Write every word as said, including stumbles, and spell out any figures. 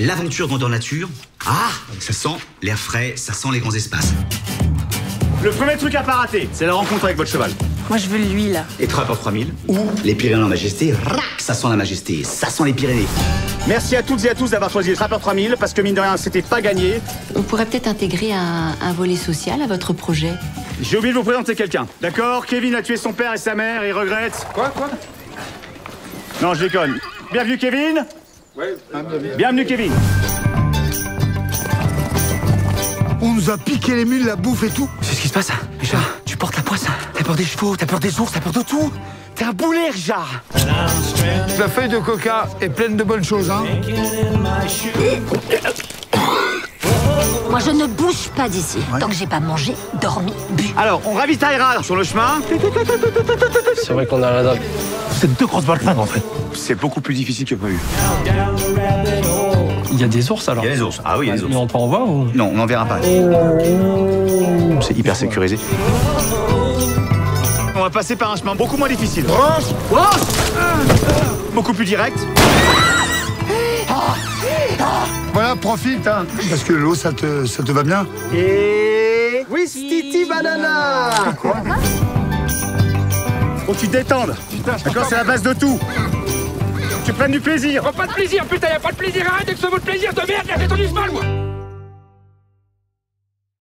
l'aventure grandeur nature. Ah, ça sent l'air frais, ça sent les grands espaces. Le premier truc à pas rater, c'est la rencontre avec votre cheval. Moi, je veux lui, là. Et Trapper trois mille, ou les Pyrénées en Majesté. Rac, ça sent la Majesté, ça sent les Pyrénées. Merci à toutes et à tous d'avoir choisi Trapper trois mille, parce que mine de rien, c'était pas gagné. On pourrait peut-être intégrer un, un volet social à votre projet. J'ai oublié de vous présenter quelqu'un, d'accord? Kevin a tué son père et sa mère, il regrette. Quoi, quoi? Non, je déconne. Bienvenue, Kevin. Ouais, bienvenue. Bienvenue, Kevin. On nous a piqué les mules, la bouffe et tout. C'est ce qui se passe, Richard. Tu portes la poisse. T'as peur des chevaux, t'as peur des ours, t'as peur de tout. T'es un boulet, Richard. La feuille de coca est pleine de bonnes choses, hein. Moi, je ne bouge pas d'ici, ouais. Tant que j'ai pas mangé, dormi, bu. Alors, on ravitaillera sur le chemin. C'est vrai qu'on a la dalle. C'est deux grosses balles en fait. C'est beaucoup plus difficile que prévu. Il y a des ours alors? Il y a des ours, ah oui, il y a des ours. Mais on peut en voir ou? Non, on n'en verra pas. C'est hyper sécurisé. On va passer par un chemin beaucoup moins difficile. Oh oh, beaucoup plus direct. Voilà, profite, hein, parce que l'eau, ça te, ça te va bien. Et... oui, Titi Banana. Quoi? Faut que tu te détendes. D'accord, c'est la base de tout. Tu prennes du plaisir. Oh, pas de plaisir, putain, y a pas de plaisir. Arrête avec ce mot de plaisir de merde, j'ai fait ton mal, moi.